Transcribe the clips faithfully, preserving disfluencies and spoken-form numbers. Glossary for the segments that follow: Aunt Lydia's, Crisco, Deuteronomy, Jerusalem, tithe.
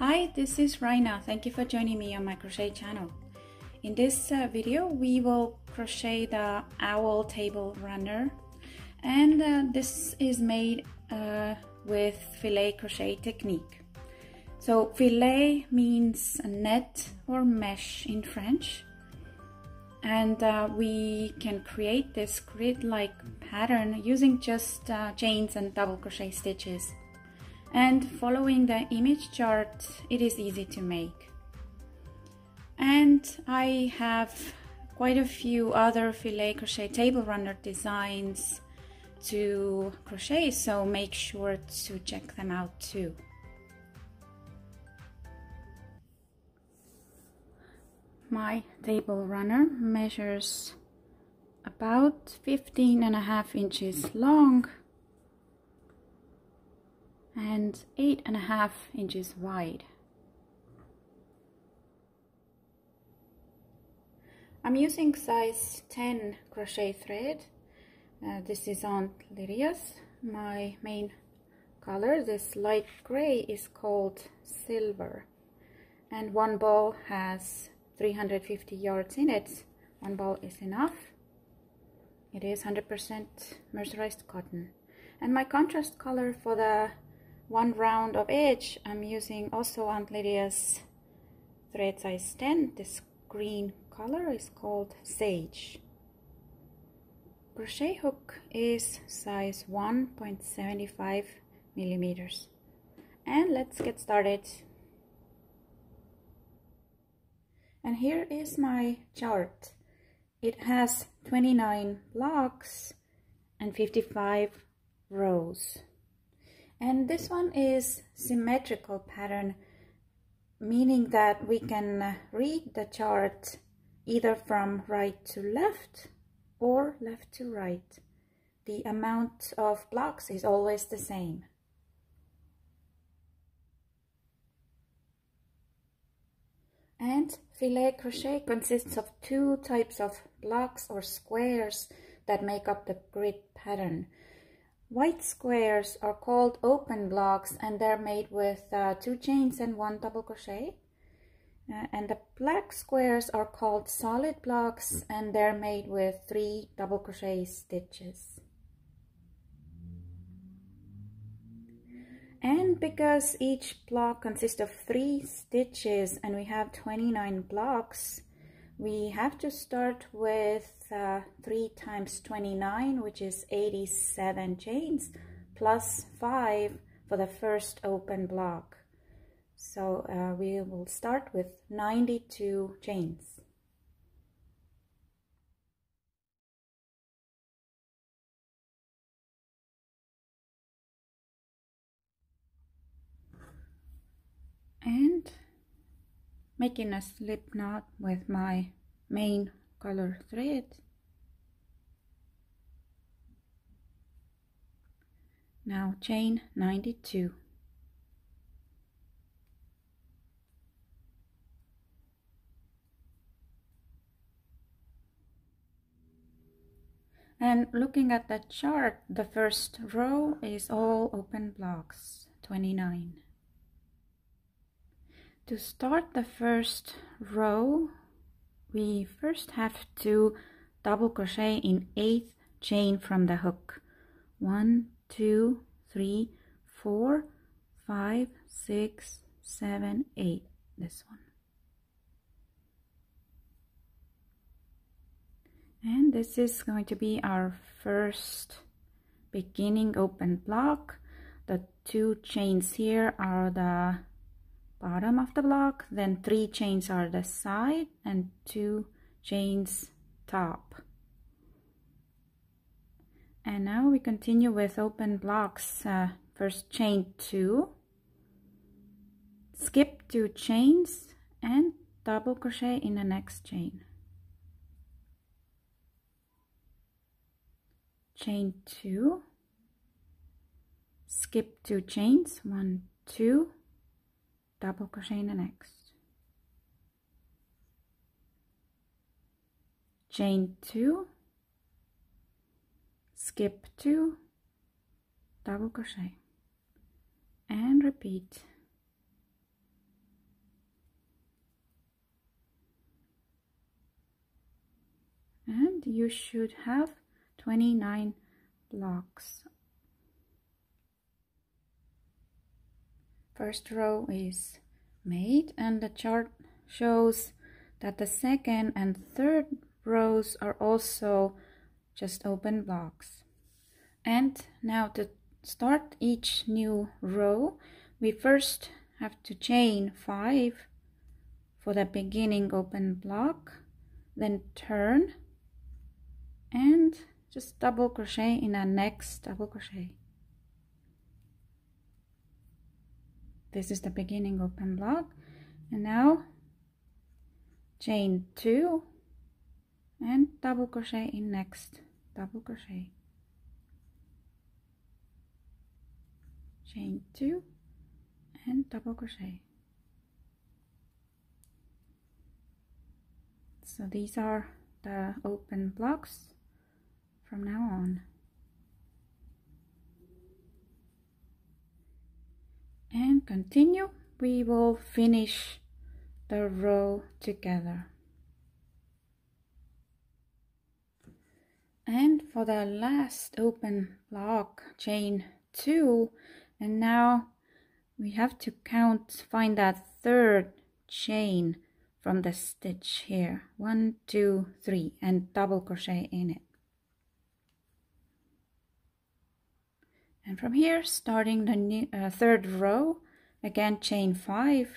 Hi, this is Raina. Thank you for joining me on my crochet channel. In this uh, video we will crochet the owl table runner, and uh, this is made uh, with fillet crochet technique. So fillet means net or mesh in French, and uh, we can create this grid-like pattern using just uh, chains and double crochet stitches. And following the image chart, it is easy to make. And I have quite a few other fillet crochet table runner designs to crochet, so make sure to check them out too. My table runner measures about fifteen and a half inches long and eight and a half inches wide. I'm using size ten crochet thread. Uh, this is Aunt Lydia's. My main color, this light gray, is called silver, and one ball has three hundred fifty yards in it. One ball is enough. It is one hundred percent mercerized cotton. And my contrast color for the one round of edge, I'm using also Aunt Lydia's thread size ten. This green color is called sage. Crochet hook is size one point seven five millimeters. And let's get started. And here is my chart. It has twenty-nine blocks and fifty-five rows. And this one is symmetrical pattern, meaning that we can read the chart either from right to left or left to right. The amount of blocks is always the same. And fillet crochet consists of two types of blocks or squares that make up the grid pattern. White squares are called open blocks, and they're made with uh, two chains and one double crochet. Uh, and the black squares are called solid blocks, and they're made with three double crochet stitches. And because each block consists of three stitches and we have twenty-nine blocks, we have to start with uh, three times twenty-nine, which is eighty-seven chains, plus five for the first open block. So uh, we will start with ninety-two chains. And making a slip knot with my main color thread. Now chain ninety-two. And looking at the chart, the first row is all open blocks, twenty-nine. To start the first row, we first have to double crochet in eighth chain from the hook. one, two, three, four, five, six, seven, eight. This one. And this is going to be our first beginning open block. The two chains here are the bottom of the block, then three chains are the side and two chains top. And now we continue with open blocks. Uh, first chain two, skip two chains and double crochet in the next chain. Chain two, skip two chains, one, two, double crochet in the next. Chain two, skip two, double crochet, and repeat. end you should have twenty-nine blocks. First row is made, and the chart shows that the second and third rows are also just open blocks. And now to start each new row, we first have to chain five for the beginning open block, then turn and just double crochet in the next double crochet. This is the beginning open block, and now chain two and double crochet in next double crochet, chain two and double crochet. So these are the open blocks from now on. And continue, we will finish the row together. And for the last open block, chain two, and now we have to count, find that third chain from the stitch here, one, two, three, and double crochet in it. And from here, starting the new, uh, third row, again chain five,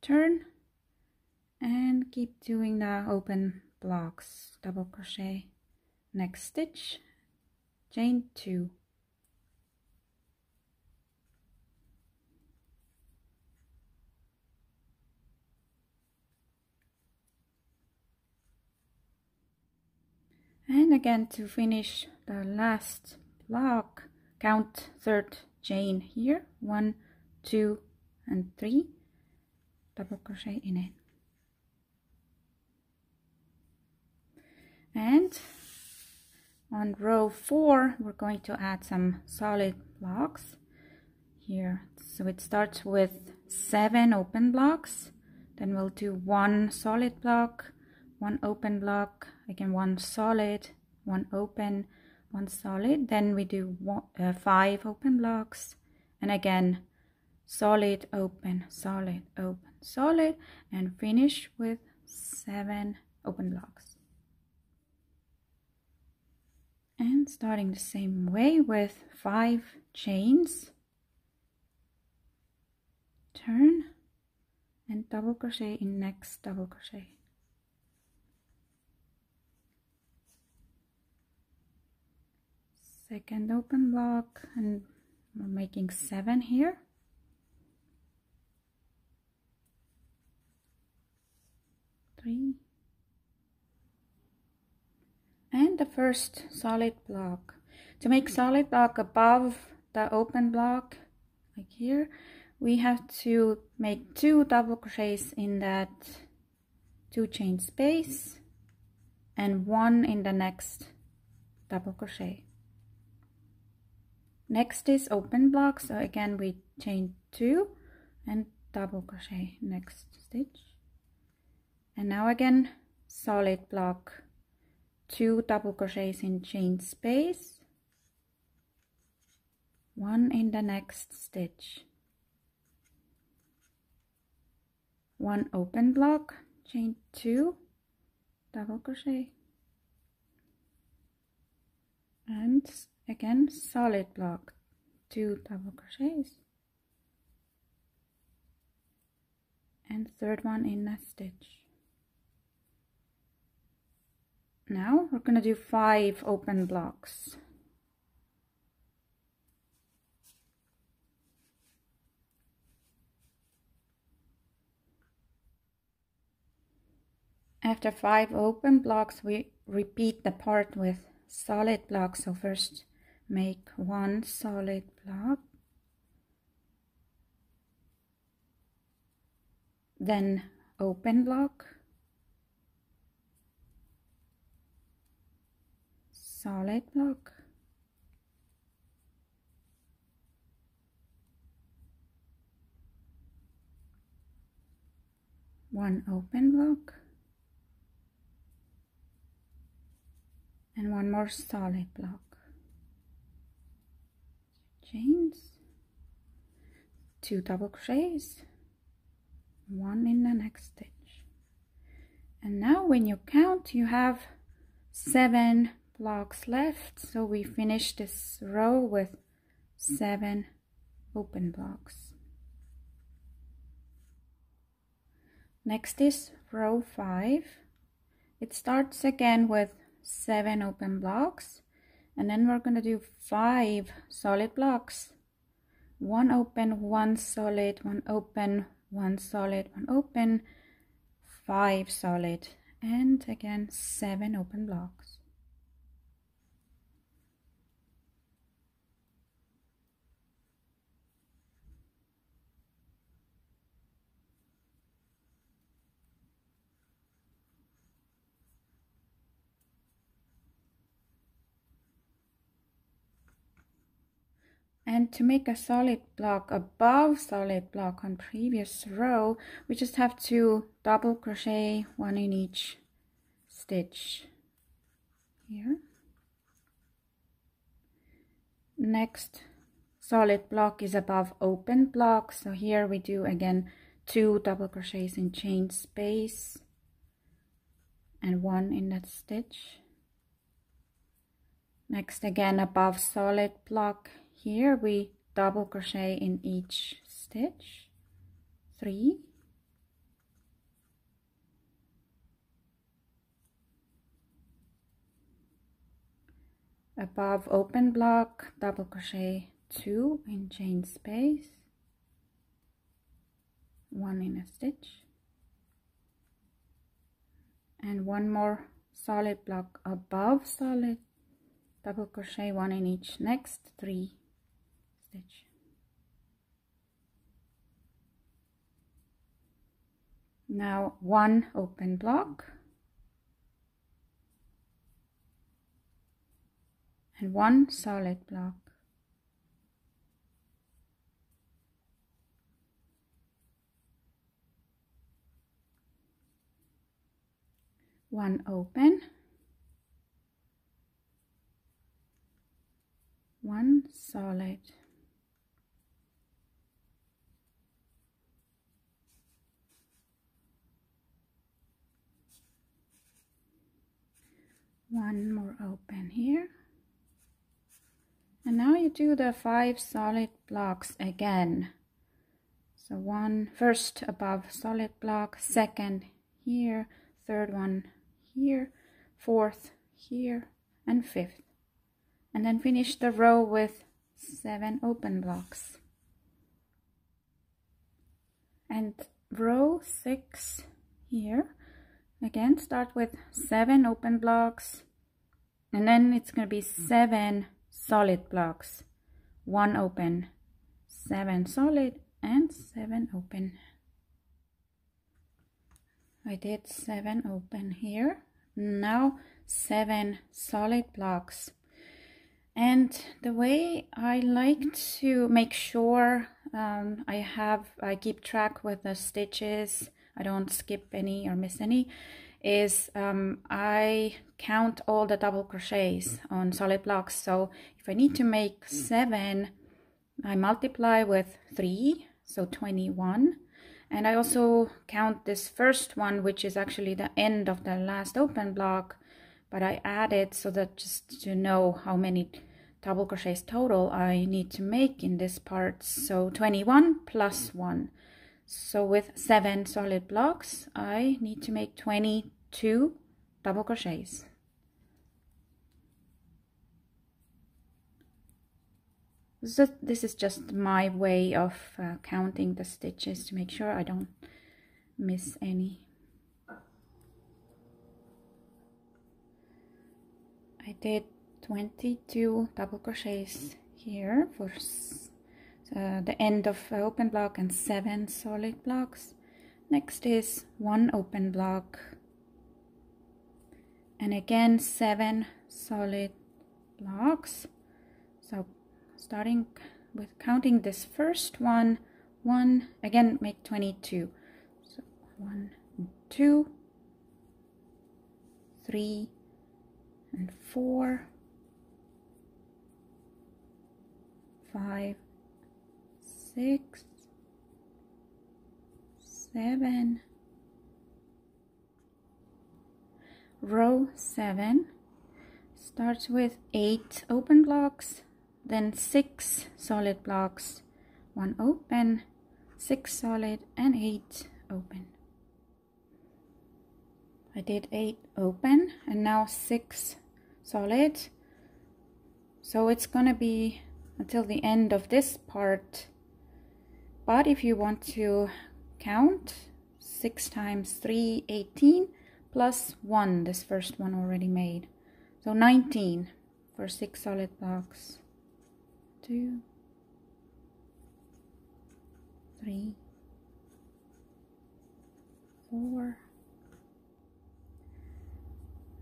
turn, and keep doing the open blocks, double crochet, next stitch, chain two. And again, to finish the last block, count third chain here, one, two, and three, double crochet in it. And on row four, we're going to add some solid blocks here. So it starts with seven open blocks, then we'll do one solid block, one open block, again one solid, one open, one solid, then we do one, uh, five open blocks, and again solid, open, solid, open, solid, and finish with seven open blocks. And starting the same way with five chains, turn and double crochet in next double crochet. Second open block, and we're making seven here. Three. And the first solid block. To make solid block above the open block, like here, we have to make two double crochets in that two chain space and one in the next double crochet. Next is open block, so again we chain two and double crochet next stitch, and now again solid block, two double crochets in chain space, one in the next stitch, one open block, chain two, double crochet, and again solid block, two double crochets, and third one in a stitch. Now we're gonna do five open blocks. After five open blocks, we repeat the part with solid blocks. So first make one solid block, then open block, solid block, one open block and one more solid block, chains, two double crochets, one in the next stitch. And now when you count, you have seven blocks left, so we finish this row with seven open blocks. Next is row five. It starts again with seven open blocks, and then we're going to do five solid blocks, one open, one solid, one open, one solid, one open, five solid, and again seven open blocks. And to make a solid block above solid block on previous row, we just have to double crochet one in each stitch here. Next solid block is above open block, so here we do again two double crochets in chain space and one in that stitch. Next again above solid block, here we double crochet in each stitch, three, above open block, double crochet two in chain space, one in a stitch, and one more solid block above solid, double crochet one in each next three stitch. Now one open block and one solid block. One open, one solid. One more open here, and now you do the five solid blocks again. So one first above solid block, second here, third one here, fourth here, and fifth, and then finish the row with seven open blocks. And row six here again, start with seven open blocks, and then it's going to be seven solid blocks, one open, seven solid, and seven open. I did seven open here. Now seven solid blocks. And the way I like to make sure um, I have I keep track with the stitches, I don't skip any or miss any, is um, I count all the double crochets on solid blocks. So if I need to make seven, I multiply with three, so twenty-one. And I also count this first one, which is actually the end of the last open block, but I add it so that just to know how many double crochets total I need to make in this part. So twenty-one plus one. So with seven solid blocks, I need to make twenty-two double crochets. So this is just my way of uh, counting the stitches to make sure I don't miss any. I did twenty-two double crochets here for Uh, the end of uh, open block and seven solid blocks. Next is one open block and again seven solid blocks. So starting with counting this first one, one again, make twenty-two. So one, two, three, and four, five, six, seven. Row seven starts with eight open blocks, then six solid blocks, one open, six solid, and eight open. I did eight open and now six solid, so it's gonna be until the end of this part. But if you want to count, six times three, eighteen, plus one, this first one already made, so nineteen for six solid blocks. Two, three, four.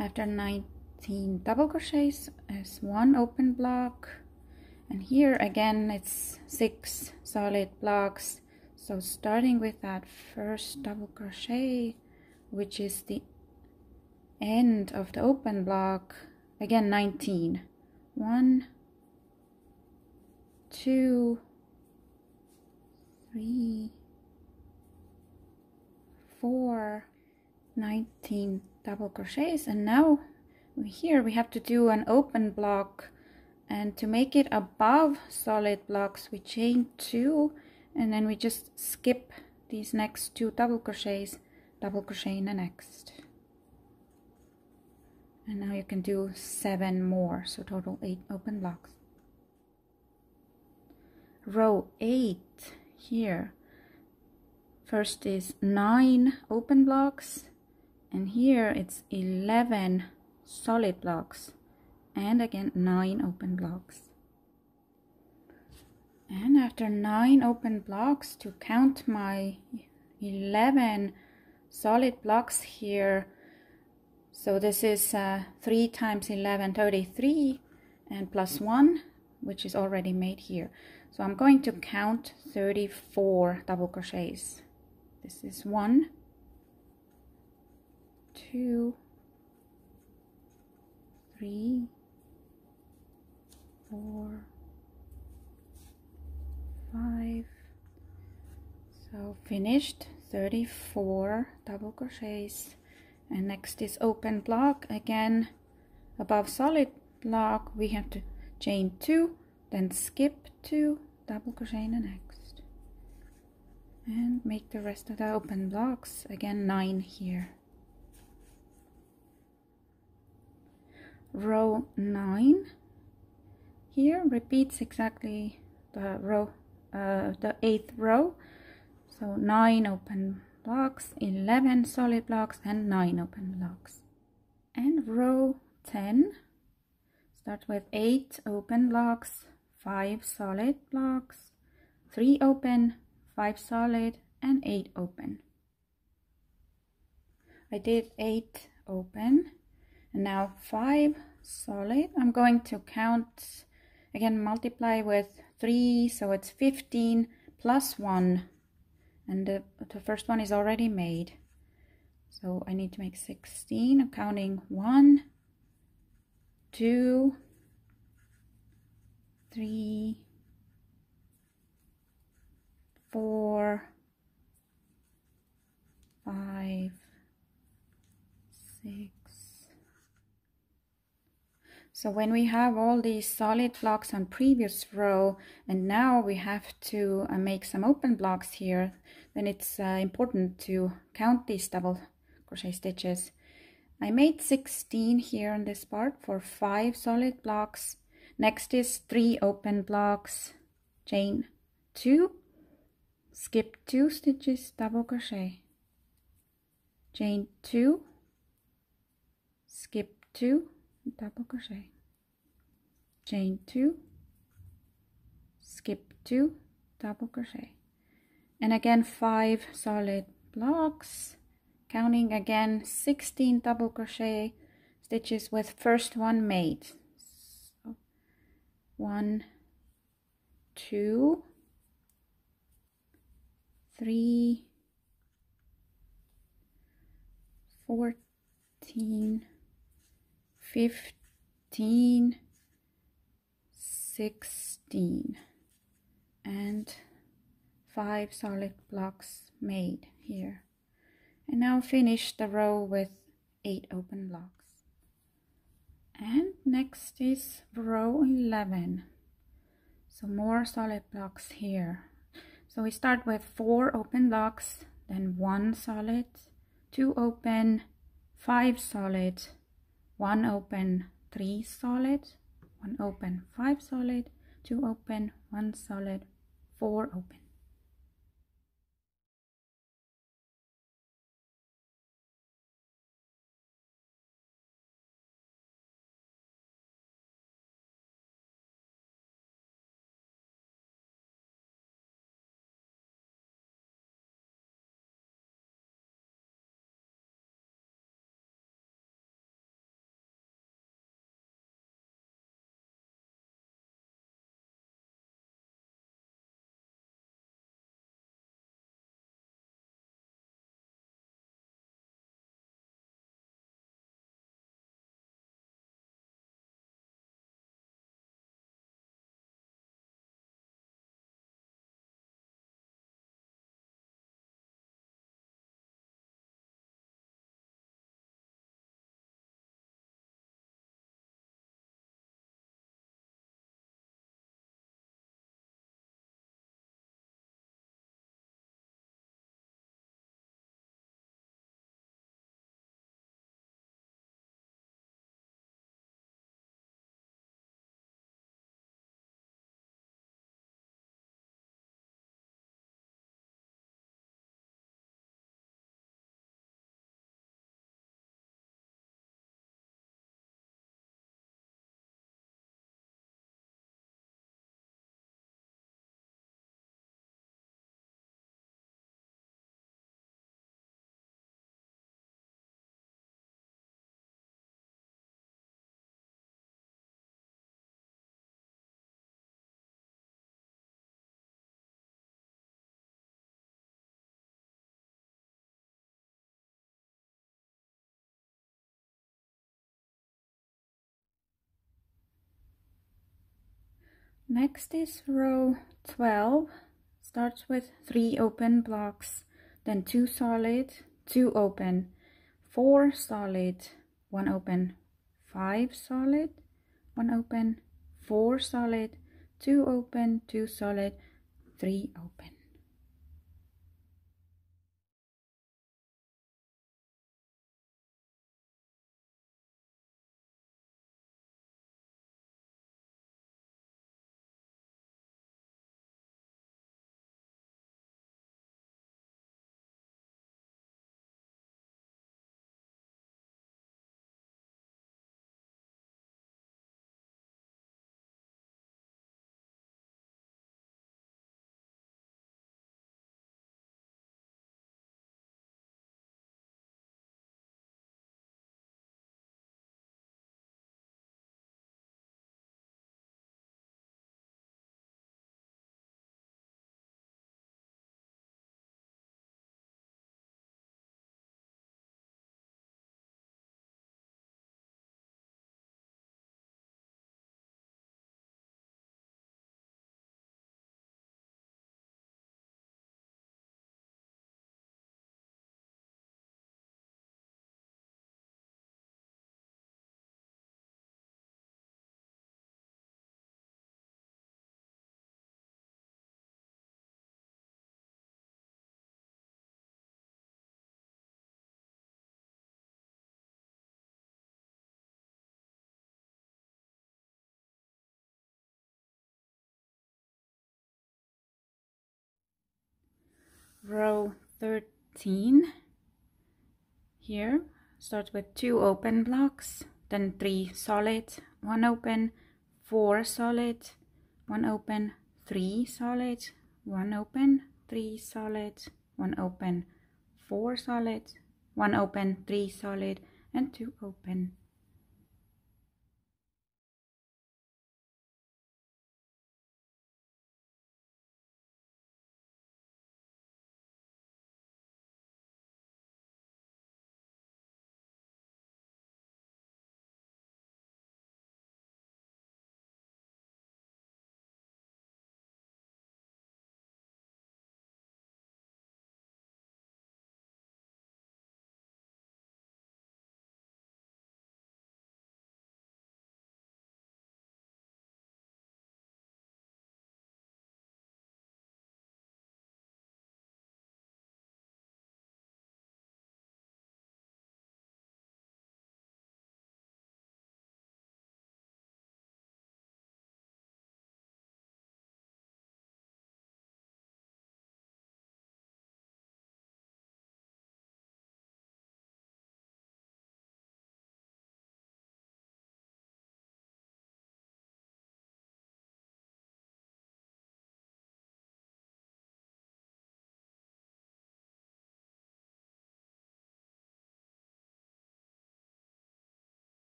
After nineteen double crochets is one open block, and here again it's six solid blocks, so starting with that first double crochet, which is the end of the open block, again nineteen. One, two, three, four, nineteen double crochets, and now here we have to do an open block, and to make it above solid blocks we chain two, and then we just skip these next two double crochets, double crochet in the next, and now you can do seven more, so total eight open blocks. Row eight here, first is nine open blocks, and here it's eleven solid blocks, and again nine open blocks. And after nine open blocks, to count my eleven solid blocks here, so this is uh, three times eleven, thirty-three, and plus one, which is already made here, so I'm going to count thirty-four double crochets. This is one, two, three, four, five, so finished thirty-four double crochets. And next is open block, again above solid block we have to chain two, then skip two, double crochet in the next, and make the rest of the open blocks, again nine here. Row nine here repeats exactly the row, uh, the eighth row, so nine open blocks, eleven solid blocks, and nine open blocks. And row ten start with eight open blocks, five solid blocks, three open, five solid, and eight open. I did eight open and now five solid. I'm going to count again, multiply with three, so it's fifteen plus one, and the, the first one is already made, so I need to make sixteen. I'm counting one, two, three, four, five, six. So when we have all these solid blocks on previous row, and now we have to uh, make some open blocks here, then it's uh, important to count these double crochet stitches. I made sixteen here in this part for five solid blocks. Next is three open blocks, chain two, skip two stitches, double crochet, chain two, skip two, double crochet, chain two, skip two, double crochet, and again five solid blocks, counting again sixteen double crochet stitches with first one made, so one, two, three, fourteen, fifteen, sixteen, and five solid blocks made here. And now finish the row with eight open blocks. And next is row eleven. So more solid blocks here. So we start with four open blocks, then one solid, two open, five solid, one open, three solid, one open, five solid, two open, one solid, four open. Next is row twelve. Starts with three open blocks, then two solid, two open, four solid, one open, five solid, one open, four solid, two open, two solid, three open. Row thirteen here starts with two open blocks, then three solid, one open, four solid, one open, three solid, one open, three solid, one open, four solid, one open, three solid, and two open.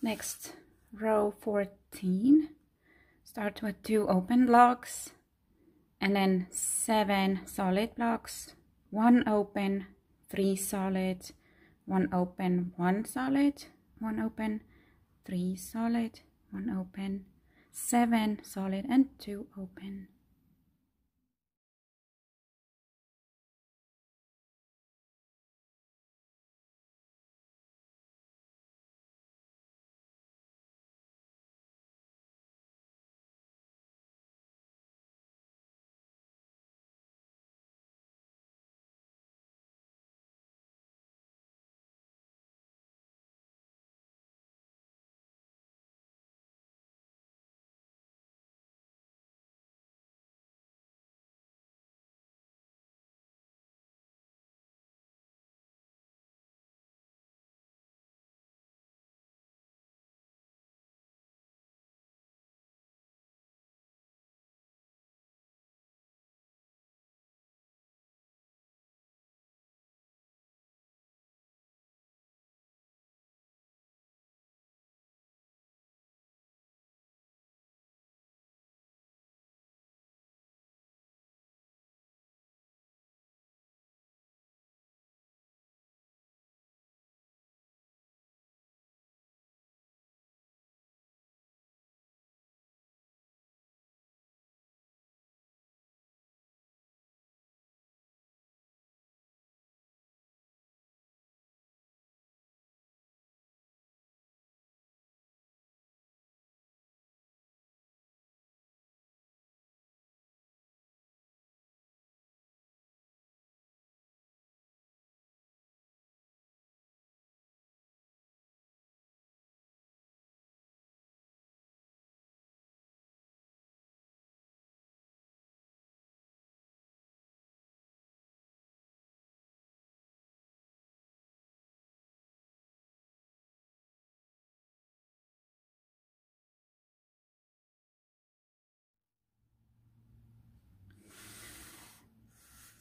Next row fourteen, start with two open blocks and then seven solid blocks, one open, three solid, one open, one solid, one open, three solid, one open, seven solid and two open.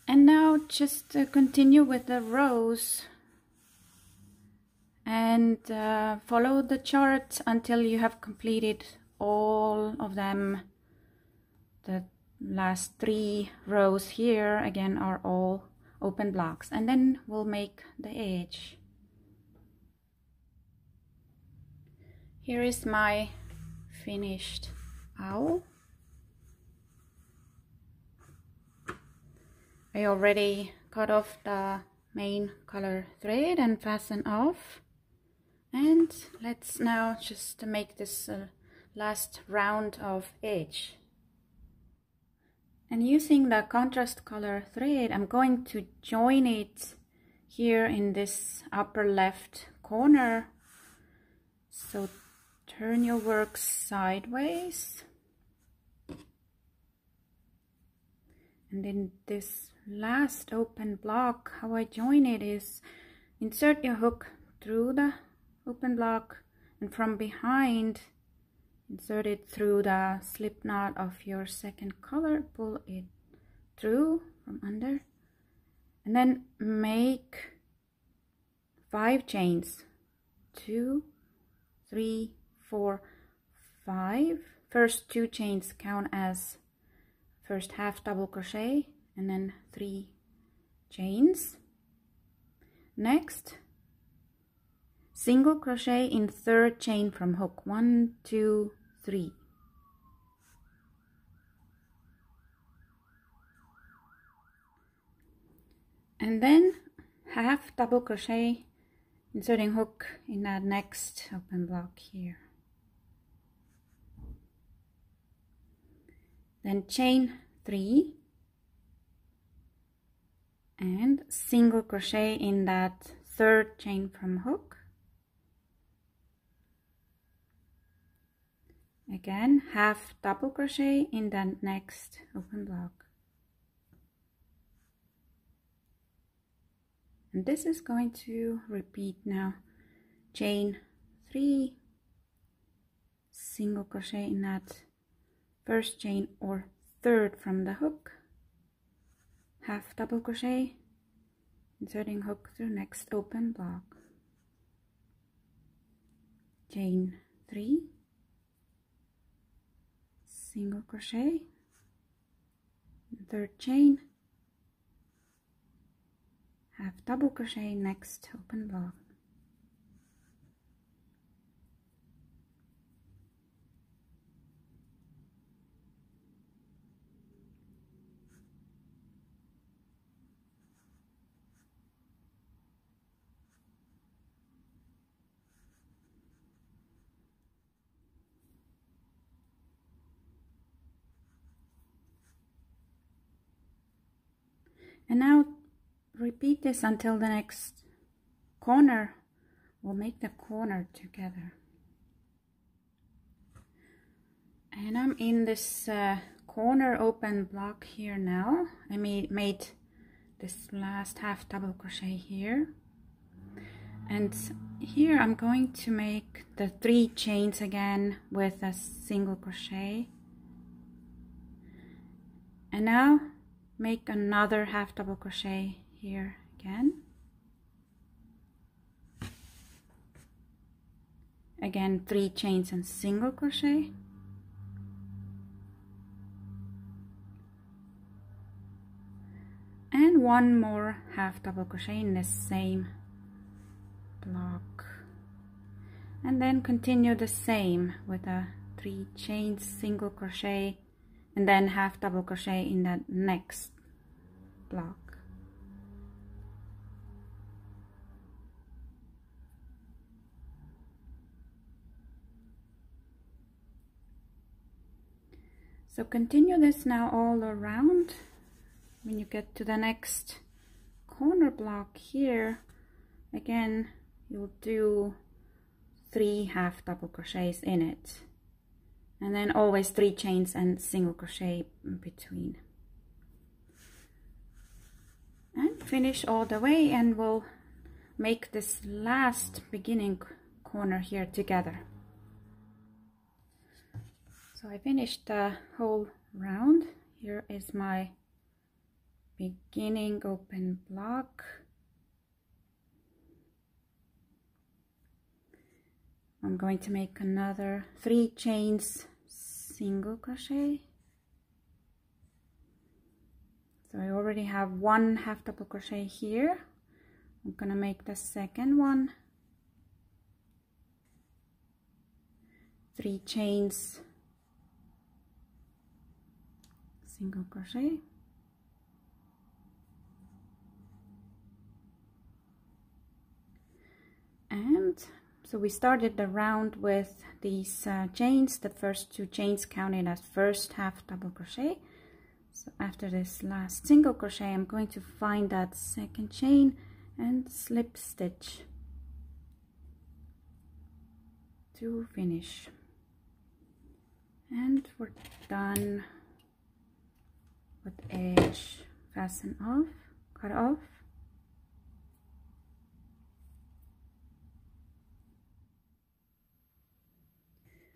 And now just uh, continue with the rows and uh, follow the chart until you have completed all of them. The last three rows here again are all open blocks, and then we'll make the edge. Here is my finished owl. I already cut off the main color thread and fasten off, and let's now just make this uh, last round of edge. And using the contrast color thread, I'm going to join it here in this upper left corner. So turn your work sideways, and in this last open block, how I join it is insert your hook through the open block and from behind insert it through the slip knot of your second color, pull it through from under, and then make five chains, two, three, four, five. First two chains count as first half double crochet, and then three chains. Next, single crochet in third chain from hook, one, two, three. And then half double crochet, inserting hook in that next open block here. Then chain three and single crochet in that third chain from hook. Again, half double crochet in the next open block. And this is going to repeat now. Chain three, single crochet in that first chain or third from the hook, half double crochet, inserting hook through next open block. chain three, single crochet, third chain, half double crochet, next open block. And now repeat this until the next corner. We'll make the corner together. And I'm in this uh, corner open block here now. I made, made this last half double crochet here. And here I'm going to make the three chains again with a single crochet. And now make another half double crochet here again. Again, three chains and single crochet. And one more half double crochet in the same block. And then continue the same with a three chains, single crochet, and then half double crochet in the next block. So continue this now all around. When you get to the next corner block here, again, you'll do three half double crochets in it. And then always three chains and single crochet in between. And finish all the way, and we'll make this last beginning corner here together. So I finished the whole round. Here is my beginning open block. I'm going to make another three chains, single crochet. So I already have one half double crochet here. I'm gonna make the second one. Three chains, single crochet. And so we started the round with these uh, chains. The first two chains counted as first half double crochet. So after this last single crochet, I'm going to find that second chain and slip stitch to finish. And we're done with edge fasten off, cut off.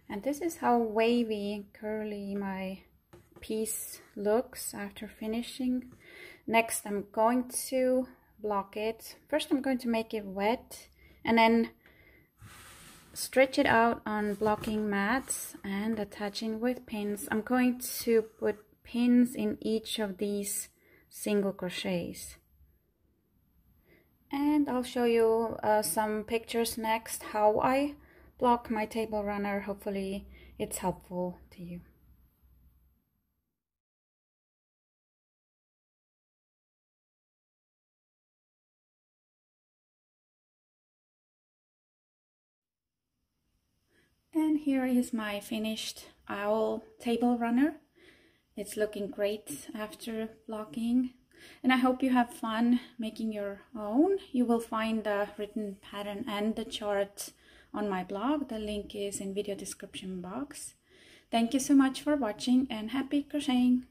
And this is how wavy and curly my piece looks after finishing. Next, I'm going to block it. First, I'm going to make it wet and then stretch it out on blocking mats and attaching with pins. I'm going to put pins in each of these single crochets. And I'll show you uh, some pictures next how I block my table runner. Hopefully it's helpful to you. And here is my finished owl table runner. It's looking great after blocking. And I hope you have fun making your own. You will find the written pattern and the chart on my blog. The link is in video description box. Thank you so much for watching, and happy crocheting!